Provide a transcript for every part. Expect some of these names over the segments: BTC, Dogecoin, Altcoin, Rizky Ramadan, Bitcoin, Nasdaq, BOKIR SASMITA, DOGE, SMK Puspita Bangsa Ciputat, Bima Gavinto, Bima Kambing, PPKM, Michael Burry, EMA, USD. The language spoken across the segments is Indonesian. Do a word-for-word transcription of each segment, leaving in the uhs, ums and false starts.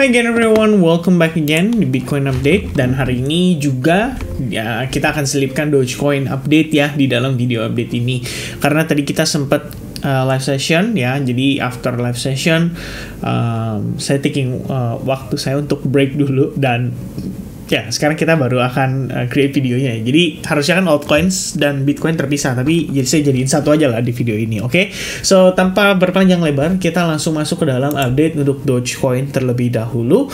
Hi again everyone, welcome back again di Bitcoin Update. Dan hari ini juga ya, kita akan selipkan Dogecoin update ya di dalam video update ini. Karena tadi kita sempat uh, live session ya, jadi after live session um, saya taking uh, waktu saya untuk break dulu. Dan ya, sekarang kita baru akan uh, create videonya. Jadi harusnya kan altcoins dan Bitcoin terpisah, tapi jadi saya jadiin satu aja lah di video ini, oke? Okay? So, tanpa berpanjang lebar, kita langsung masuk ke dalam update untuk Dogecoin terlebih dahulu.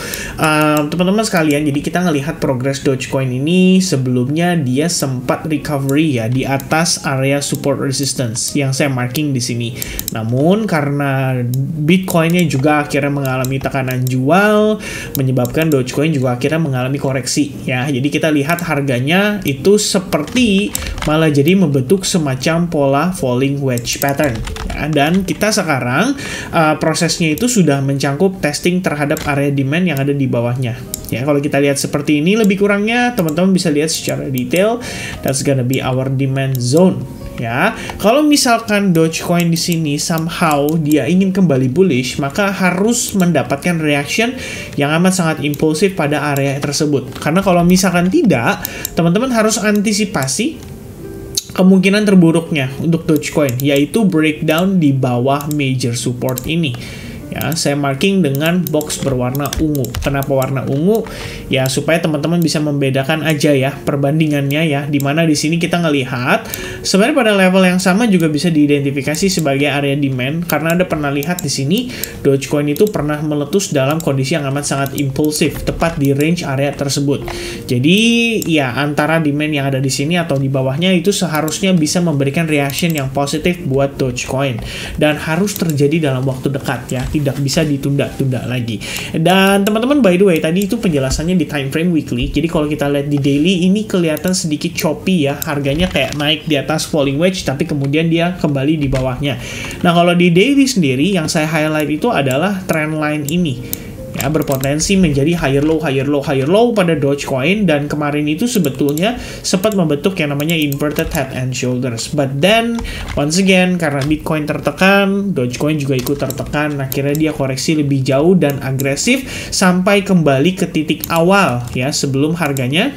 Teman-teman uh, sekalian, jadi kita ngelihat progress Dogecoin ini sebelumnya dia sempat recovery ya, di atas area support resistance yang saya marking di sini. Namun, karena Bitcoinnya juga akhirnya mengalami tekanan jual, menyebabkan Dogecoin juga akhirnya mengalami koreksi ya. Jadi kita lihat harganya itu seperti malah jadi membentuk semacam pola falling wedge pattern ya. Dan kita sekarang uh, prosesnya itu sudah mencangkup testing terhadap area demand yang ada di bawahnya ya. Kalau kita lihat seperti ini lebih kurangnya, teman-teman bisa lihat secara detail. That's gonna be our demand zone ya. Kalau misalkan Dogecoin di sini somehow dia ingin kembali bullish, maka harus mendapatkan reaction yang amat sangat impulsif pada area tersebut. Karena kalau misalkan tidak, teman-teman harus antisipasi kemungkinan terburuknya untuk Dogecoin, yaitu breakdown di bawah major support ini. Ya, saya marking dengan box berwarna ungu. Kenapa warna ungu? Ya, supaya teman-teman bisa membedakan aja ya perbandingannya ya. Dimana di sini kita ngelihat sebenarnya pada level yang sama juga bisa diidentifikasi sebagai area demand, karena ada pernah lihat di sini Dogecoin itu pernah meletus dalam kondisi yang amat sangat impulsif tepat di range area tersebut. Jadi ya antara demand yang ada di sini atau di bawahnya itu seharusnya bisa memberikan reaction yang positif buat Dogecoin dan harus terjadi dalam waktu dekat ya. Tidak bisa ditunda-tunda lagi. Dan teman-teman, by the way, tadi itu penjelasannya di time frame weekly. Jadi kalau kita lihat di daily ini kelihatan sedikit choppy ya, harganya kayak naik di atas falling wedge tapi kemudian dia kembali di bawahnya. Nah, kalau di daily sendiri yang saya highlight itu adalah trend line ini. Ya, berpotensi menjadi higher low, higher low, higher low pada Dogecoin, dan kemarin itu sebetulnya sempat membentuk yang namanya inverted head and shoulders. But then, once again, karena Bitcoin tertekan, Dogecoin juga ikut tertekan, akhirnya dia koreksi lebih jauh dan agresif sampai kembali ke titik awal ya, sebelum harganya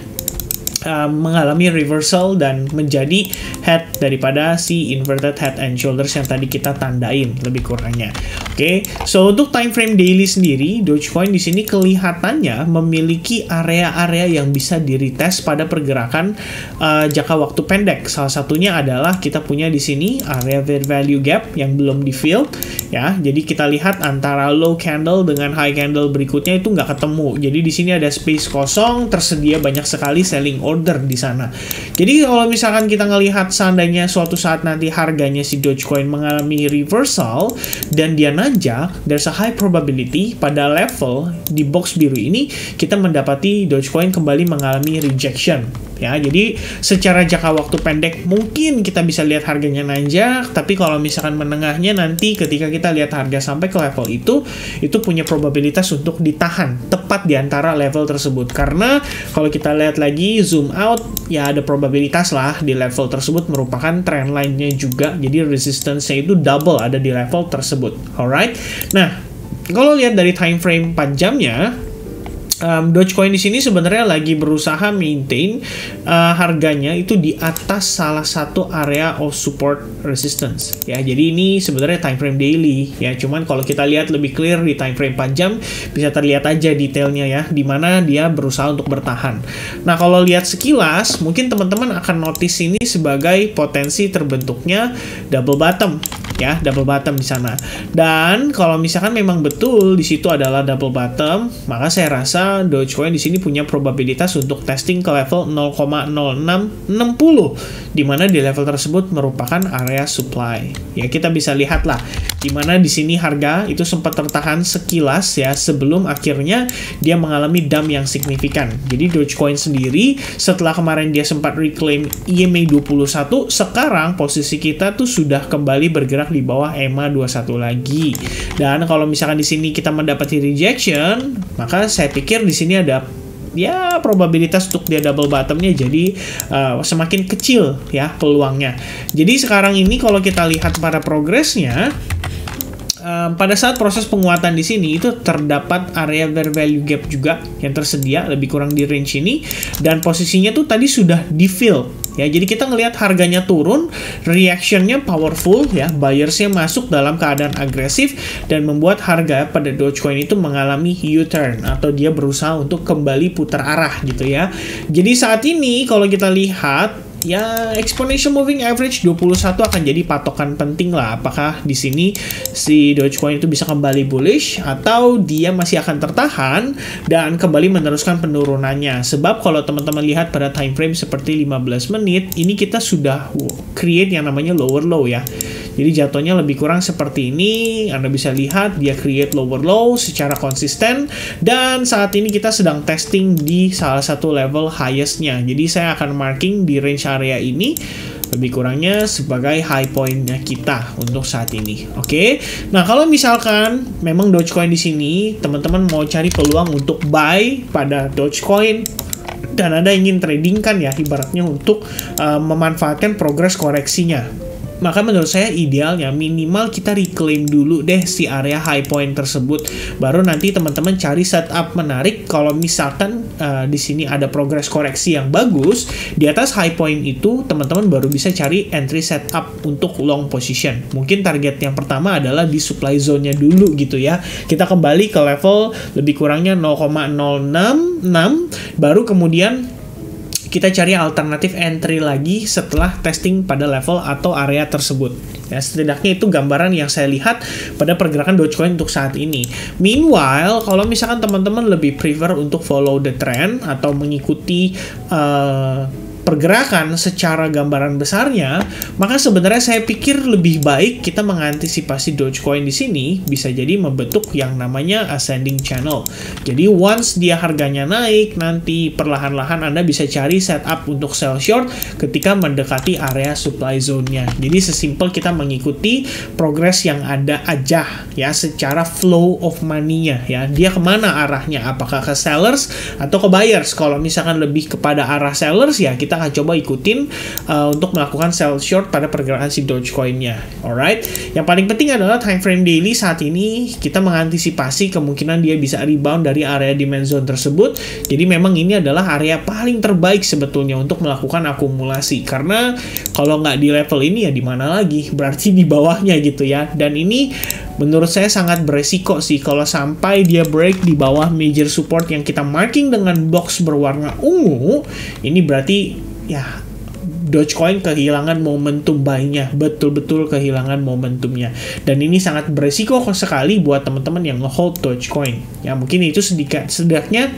Uh, mengalami reversal dan menjadi head daripada si inverted head and shoulders yang tadi kita tandain lebih kurangnya. Oke, okay. So untuk time frame daily sendiri, Dogecoin di sini kelihatannya memiliki area-area yang bisa diretest pada pergerakan uh, jangka waktu pendek. Salah satunya adalah kita punya di sini area fair value gap yang belum di fill ya. Jadi kita lihat antara low candle dengan high candle berikutnya itu nggak ketemu. Jadi di sini ada space kosong, tersedia banyak sekali selling order di sana. Jadi kalau misalkan kita ngelihat seandainya suatu saat nanti harganya si Dogecoin mengalami reversal dan dia nanjak, there's a high probability pada level di box biru ini kita mendapati Dogecoin kembali mengalami rejection. Ya, jadi secara jangka waktu pendek mungkin kita bisa lihat harganya nanjak, tapi kalau misalkan menengahnya nanti ketika kita lihat harga sampai ke level itu, itu punya probabilitas untuk ditahan tepat di antara level tersebut. Karena kalau kita lihat lagi zoom out, ya ada probabilitas lah di level tersebut merupakan trend line-nya juga. Jadi resistance-nya itu double ada di level tersebut. Alright. Nah, kalau lihat dari time frame panjangnya, Um, Dogecoin di sini sebenarnya lagi berusaha maintain uh, harganya itu di atas salah satu area of support resistance ya. Jadi ini sebenarnya time frame daily ya. Cuman kalau kita lihat lebih clear di time frame panjang bisa terlihat aja detailnya ya, dimana dia berusaha untuk bertahan. Nah, kalau lihat sekilas mungkin teman-teman akan notice ini sebagai potensi terbentuknya double bottom ya, double bottom di sana. Dan kalau misalkan memang betul di situ adalah double bottom, maka saya rasa Dogecoin di sini punya probabilitas untuk testing ke level nol koma nol enam enam nol, di mana di level tersebut merupakan area supply. Ya, kita bisa lihat lah di mana di sini harga itu sempat tertahan sekilas ya sebelum akhirnya dia mengalami dump yang signifikan. Jadi Dogecoin sendiri setelah kemarin dia sempat reclaim I M A dua puluh satu, sekarang posisi kita tuh sudah kembali bergerak di bawah E M A dua puluh satu lagi. Dan kalau misalkan di sini kita mendapati rejection, maka saya pikir di sini ada ya probabilitas untuk dia double bottomnya jadi uh, semakin kecil ya peluangnya. Jadi sekarang ini kalau kita lihat pada progresnya, um, pada saat proses penguatan di sini itu terdapat area fair value gap juga yang tersedia lebih kurang di range ini, dan posisinya tuh tadi sudah di fill ya. Jadi kita ngelihat harganya turun, reactionnya powerful ya, buyersnya masuk dalam keadaan agresif dan membuat harga pada Dogecoin itu mengalami U-turn atau dia berusaha untuk kembali putar arah gitu ya. Jadi saat ini kalau kita lihat ya, exponential moving average dua puluh satu akan jadi patokan penting lah. Apakah di sini si Dogecoin itu bisa kembali bullish atau dia masih akan tertahan dan kembali meneruskan penurunannya. Sebab kalau teman-teman lihat pada time frame seperti lima belas menit, ini kita sudah create yang namanya lower low ya. Jadi jatuhnya lebih kurang seperti ini. Anda bisa lihat dia create lower low secara konsisten, dan saat ini kita sedang testing di salah satu level highest-nya. Jadi saya akan marking di range area ini lebih kurangnya sebagai high point-nya kita untuk saat ini. Oke. Nah, kalau misalkan memang Dogecoin di sini teman-teman mau cari peluang untuk buy pada Dogecoin dan Anda ingin trading kan ya, ibaratnya untuk uh, memanfaatkan progres koreksinya, maka menurut saya idealnya minimal kita reclaim dulu deh si area high point tersebut, baru nanti teman-teman cari setup menarik. Kalau misalkan uh, di sini ada progres koreksi yang bagus di atas high point itu, teman-teman baru bisa cari entry setup untuk long position. Mungkin target yang pertama adalah di supply zone-nya dulu gitu ya. Kita kembali ke level lebih kurangnya nol koma nol enam enam, baru kemudian kita cari alternatif entry lagi setelah testing pada level atau area tersebut. Ya, setidaknya itu gambaran yang saya lihat pada pergerakan Dogecoin untuk saat ini. Meanwhile, kalau misalkan teman-teman lebih prefer untuk follow the trend atau mengikuti uh, pergerakan secara gambaran besarnya, maka sebenarnya saya pikir lebih baik kita mengantisipasi Dogecoin di sini bisa jadi membentuk yang namanya ascending channel. Jadi once dia harganya naik, nanti perlahan-lahan Anda bisa cari setup untuk sell short ketika mendekati area supply zone-nya. Jadi sesimpel kita mengikuti progres yang ada aja ya, secara flow of money-nya ya. Dia kemana arahnya? Apakah ke sellers atau ke buyers? Kalau misalkan lebih kepada arah sellers ya, kita kita akan coba ikutin uh, untuk melakukan sell short pada pergerakan si Dogecoin-nya. Alright, yang paling penting adalah time frame daily saat ini kita mengantisipasi kemungkinan dia bisa rebound dari area demand zone tersebut. Jadi memang ini adalah area paling terbaik sebetulnya untuk melakukan akumulasi, karena kalau nggak di level ini ya di mana lagi? Berarti di bawahnya gitu ya. Dan ini menurut saya sangat beresiko sih kalau sampai dia break di bawah major support yang kita marking dengan box berwarna ungu. Ini berarti ya Dogecoin kehilangan momentum buy-nya, betul-betul kehilangan momentumnya. Dan ini sangat beresiko sekali buat teman-teman yang nge-hold Dogecoin. Ya mungkin itu sedikit sedikitnya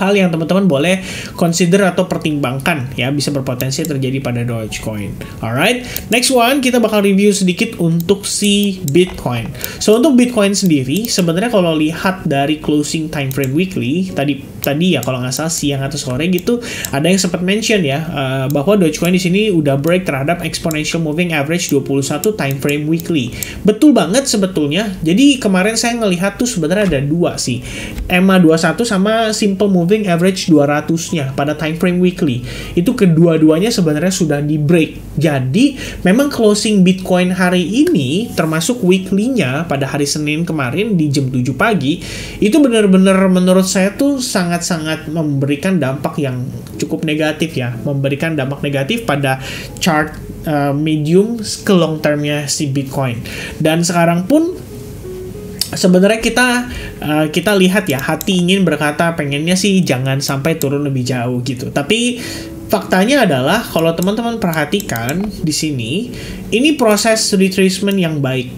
hal yang teman-teman boleh consider atau pertimbangkan ya, bisa berpotensi terjadi pada Dogecoin. Alright, next one kita bakal review sedikit untuk si Bitcoin. So untuk Bitcoin sendiri sebenarnya kalau lihat dari closing time frame weekly tadi tadi ya kalau nggak salah siang atau sore gitu, ada yang sempat mention ya uh, bahwa Dogecoin di sini udah break terhadap exponential moving average dua puluh satu time frame weekly. Betul banget sebetulnya. Jadi kemarin saya ngelihat tuh sebenarnya ada dua sih, E M A dua puluh satu sama simple moving average dua ratus-nya pada time frame weekly. Itu kedua-duanya sebenarnya sudah di-break. Jadi, memang closing Bitcoin hari ini termasuk weekly-nya pada hari Senin kemarin di jam tujuh pagi, itu benar-benar menurut saya tuh sangat-sangat memberikan dampak yang cukup negatif ya, memberikan dampak negatif pada chart uh, medium ke long term-nya si Bitcoin. Dan sekarang pun sebenarnya kita uh, kita lihat ya, hati ingin berkata pengennya sih jangan sampai turun lebih jauh gitu. Tapi faktanya adalah kalau teman-teman perhatikan di sini, ini proses retracement yang baik.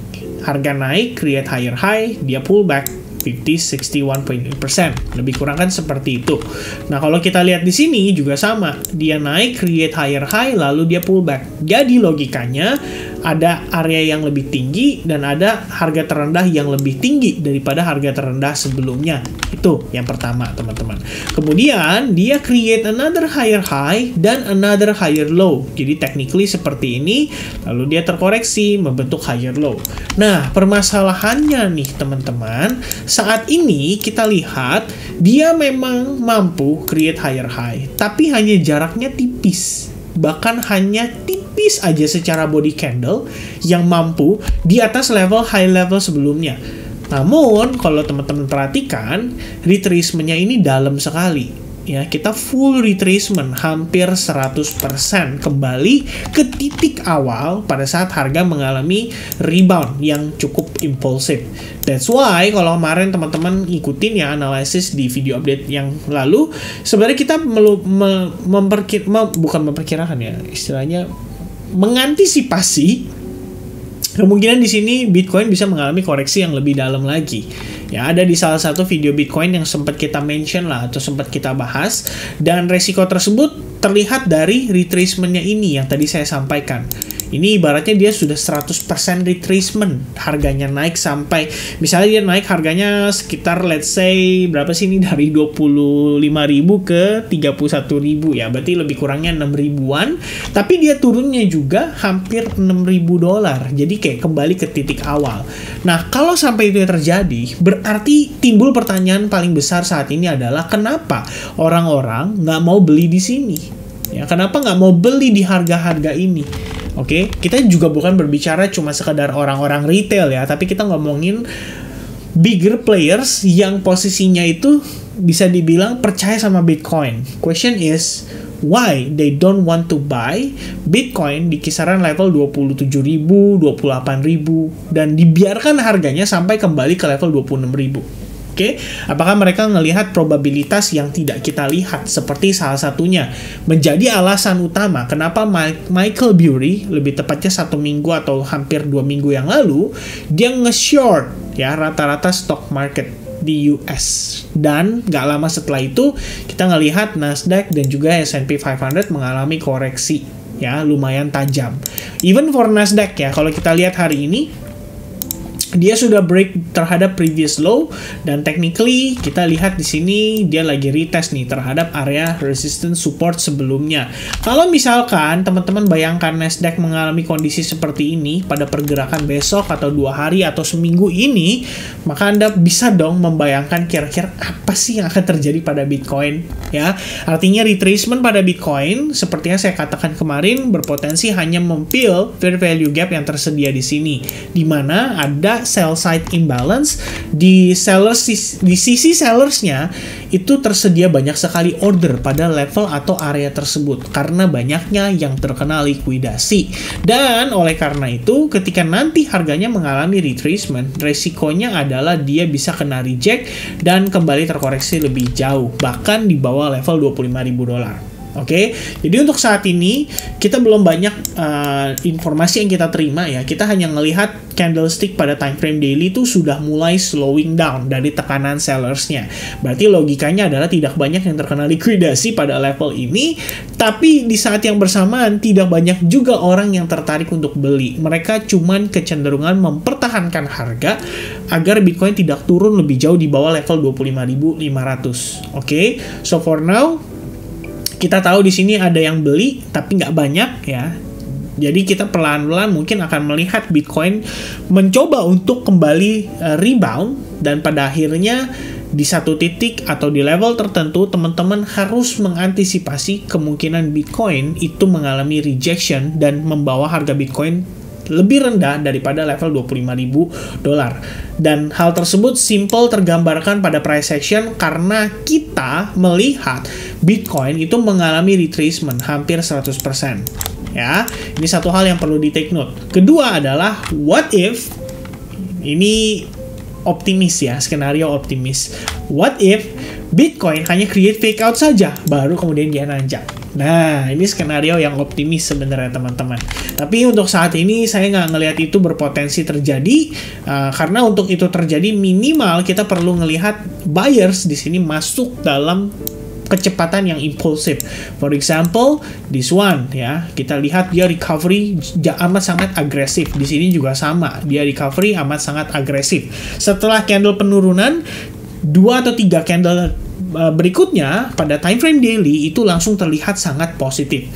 Harga naik, create higher high, dia pullback lima puluh enam puluh satu koma nol persen. Lebih kurang kan seperti itu. Nah, kalau kita lihat di sini juga sama. Dia naik, create higher high, lalu dia pullback. Jadi logikanya ada area yang lebih tinggi dan ada harga terendah yang lebih tinggi daripada harga terendah sebelumnya. Itu yang pertama, teman-teman. Kemudian dia create another higher high dan another higher low. Jadi technically seperti ini, lalu dia terkoreksi membentuk higher low. Nah, permasalahannya nih, teman-teman, saat ini kita lihat dia memang mampu create higher high, tapi hanya jaraknya tipis, bahkan hanya tipis tipis aja secara body candle yang mampu di atas level high level sebelumnya. Namun kalau teman-teman perhatikan, retracementnya ini dalam sekali ya, kita full retracement hampir seratus persen kembali ke titik awal pada saat harga mengalami rebound yang cukup impulsif. That's why kalau kemarin teman-teman ikutin ya analisis di video update yang lalu, sebenarnya kita melu, me, memperkir, me, bukan memperkirakan ya, istilahnya mengantisipasi kemungkinan di sini Bitcoin bisa mengalami koreksi yang lebih dalam lagi. Ya, ada di salah satu video Bitcoin yang sempat kita mention lah atau sempat kita bahas, dan resiko tersebut terlihat dari retracementnya ini yang tadi saya sampaikan. Ini ibaratnya dia sudah seratus persen retracement, harganya naik sampai, misalnya dia naik harganya sekitar let's say berapa sih ini, dari dua puluh lima ribu ke tiga puluh satu ribu ya, berarti lebih kurangnya enam ribuan, tapi dia turunnya juga hampir enam ribu dolar. Jadi kayak kembali ke titik awal. Nah, kalau sampai itu terjadi, berarti timbul pertanyaan paling besar saat ini adalah kenapa orang-orang nggak mau beli di sini? Ya, kenapa nggak mau beli di harga-harga ini? Oke, okay? Kita juga bukan berbicara cuma sekedar orang-orang retail ya, tapi kita ngomongin bigger players yang posisinya itu bisa dibilang percaya sama Bitcoin. Question is, why they don't want to buy Bitcoin di kisaran level dua puluh tujuh ribu, dua puluh delapan ribu, dan dibiarkan harganya sampai kembali ke level dua puluh enam ribu. Oke, okay? Apakah mereka melihat probabilitas yang tidak kita lihat seperti salah satunya menjadi alasan utama kenapa Michael Burry, lebih tepatnya satu minggu atau hampir dua minggu yang lalu, dia nge-short ya rata-rata stock market di U S, dan nggak lama setelah itu kita ngelihat Nasdaq dan juga S and P five hundred mengalami koreksi ya lumayan tajam. Even for Nasdaq ya, kalau kita lihat hari ini dia sudah break terhadap previous low, dan technically kita lihat di sini dia lagi retest nih terhadap area resistance support sebelumnya. Kalau misalkan teman-teman bayangkan Nasdaq mengalami kondisi seperti ini pada pergerakan besok atau dua hari atau seminggu ini, maka Anda bisa dong membayangkan kira-kira apa sih yang akan terjadi pada Bitcoin ya. Artinya retracement pada Bitcoin sepertinya saya katakan kemarin berpotensi hanya mempil fair value gap yang tersedia di sini, di mana ada sell side imbalance di sellers, di sisi sellersnya itu tersedia banyak sekali order pada level atau area tersebut karena banyaknya yang terkena likuidasi. Dan oleh karena itu ketika nanti harganya mengalami retracement, resikonya adalah dia bisa kena reject dan kembali terkoreksi lebih jauh bahkan di bawah level dua puluh lima ribu dolar. Oke, jadi untuk saat ini kita belum banyak uh, informasi yang kita terima ya. Kita hanya melihat candlestick pada time frame daily itu sudah mulai slowing down dari tekanan sellersnya. Berarti logikanya adalah tidak banyak yang terkena likuidasi pada level ini, tapi di saat yang bersamaan tidak banyak juga orang yang tertarik untuk beli. Mereka cuman kecenderungan mempertahankan harga agar Bitcoin tidak turun lebih jauh di bawah level dua puluh lima ribu lima ratus. Oke, so for now kita tahu di sini ada yang beli tapi nggak banyak ya. Jadi kita pelan-pelan mungkin akan melihat Bitcoin mencoba untuk kembali rebound, dan pada akhirnya di satu titik atau di level tertentu teman-teman harus mengantisipasi kemungkinan Bitcoin itu mengalami rejection dan membawa harga Bitcoin lebih rendah daripada level dua puluh lima ribu dolar. Dan hal tersebut simple tergambarkan pada price action karena kita melihat Bitcoin itu mengalami retracement hampir seratus persen. Ya, ini satu hal yang perlu di take note. Kedua adalah what if, ini optimis ya, skenario optimis. What if Bitcoin hanya create fake out saja, baru kemudian dia nanjak. Nah, ini skenario yang optimis sebenarnya teman-teman. Tapi untuk saat ini saya nggak ngelihat itu berpotensi terjadi, uh, karena untuk itu terjadi minimal kita perlu ngelihat buyers di sini masuk dalam kecepatan yang impulsif. For example, this one ya, kita lihat dia recovery amat sangat agresif. Di sini juga sama, dia recovery amat sangat agresif. Setelah candle penurunan, dua atau tiga candle berikutnya pada time frame daily itu langsung terlihat sangat positif.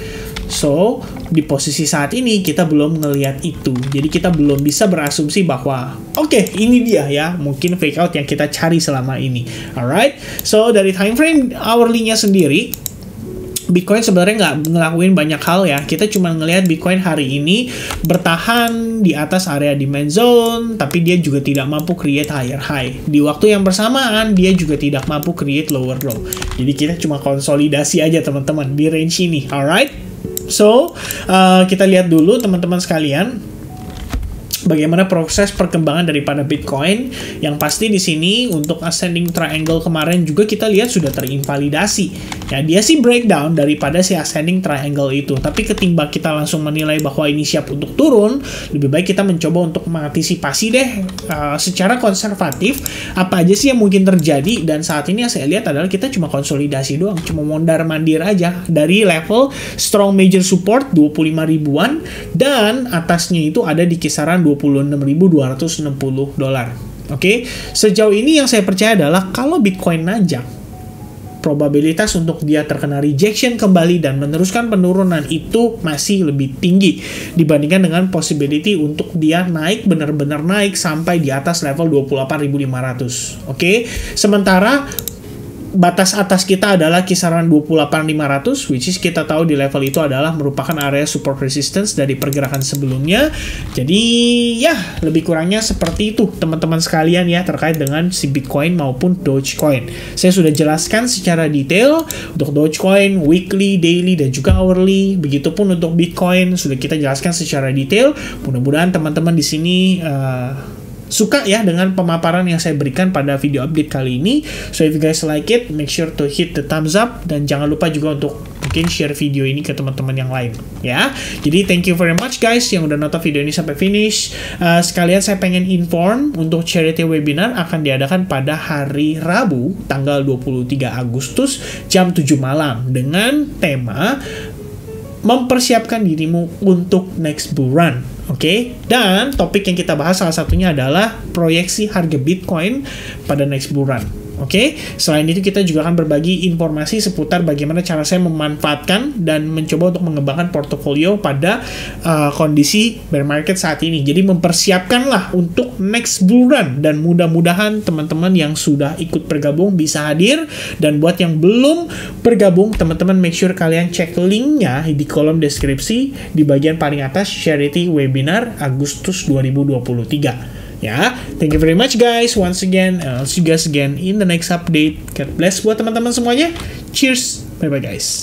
So, di posisi saat ini kita belum ngelihat itu. Jadi kita belum bisa berasumsi bahwa oke, okay, ini dia ya, mungkin fake out yang kita cari selama ini. Alright. So, dari time frame hourly-nya sendiri Bitcoin sebenarnya nggak ngelakuin banyak hal ya. Kita cuma ngelihat Bitcoin hari ini bertahan di atas area demand zone, tapi dia juga tidak mampu create higher high. Di waktu yang bersamaan, dia juga tidak mampu create lower low. Jadi kita cuma konsolidasi aja teman-teman di range ini, alright? So, uh, kita lihat dulu teman-teman sekalian, bagaimana proses perkembangan daripada Bitcoin. Yang pasti di sini untuk ascending triangle kemarin juga kita lihat sudah terinvalidasi. Ya, dia sih breakdown daripada si ascending triangle itu. Tapi ketimbang kita langsung menilai bahwa ini siap untuk turun, lebih baik kita mencoba untuk mengantisipasi deh uh, secara konservatif apa aja sih yang mungkin terjadi. Dan saat ini yang saya lihat adalah kita cuma konsolidasi doang, cuma mondar-mandir aja dari level strong major support dua puluh lima ribuan dan atasnya itu ada di kisaran dua puluh enam ribu dua ratus enam puluh dolar. Oke, sejauh ini yang saya percaya adalah kalau Bitcoin nanjak, probabilitas untuk dia terkena rejection kembali dan meneruskan penurunan itu masih lebih tinggi dibandingkan dengan possibility untuk dia naik, benar-benar naik sampai di atas level dua puluh delapan ribu lima ratus. Oke, sementara batas atas kita adalah kisaran dua puluh delapan ribu lima ratus, which is kita tahu di level itu adalah merupakan area support resistance dari pergerakan sebelumnya. Jadi ya, lebih kurangnya seperti itu teman-teman sekalian ya, terkait dengan si Bitcoin maupun Dogecoin. Saya sudah jelaskan secara detail untuk Dogecoin, weekly, daily, dan juga hourly. Begitupun untuk Bitcoin sudah kita jelaskan secara detail. Mudah-mudahan teman-teman di sini uh, suka ya dengan pemaparan yang saya berikan pada video update kali ini. So if you guys like it, make sure to hit the thumbs up, dan jangan lupa juga untuk mungkin share video ini ke teman-teman yang lain ya. Jadi thank you very much guys yang udah nonton video ini sampai finish. Uh, sekalian saya pengen inform untuk charity webinar akan diadakan pada hari Rabu tanggal dua puluh tiga Agustus jam tujuh malam dengan tema mempersiapkan dirimu untuk next bull run. Oke, okay? Dan topik yang kita bahas salah satunya adalah proyeksi harga Bitcoin pada next bull run. Oke, okay? Selain itu kita juga akan berbagi informasi seputar bagaimana cara saya memanfaatkan dan mencoba untuk mengembangkan portofolio pada uh, kondisi bear market saat ini. Jadi mempersiapkanlah untuk next bull run, dan mudah-mudahan teman-teman yang sudah ikut bergabung bisa hadir, dan buat yang belum bergabung teman-teman make sure kalian cek linknya di kolom deskripsi di bagian paling atas, charity webinar Agustus dua ribu dua puluh tiga ya. Thank you very much guys once again, and I'll see you guys again in the next update. God bless buat teman-teman semuanya. Cheers, bye bye guys.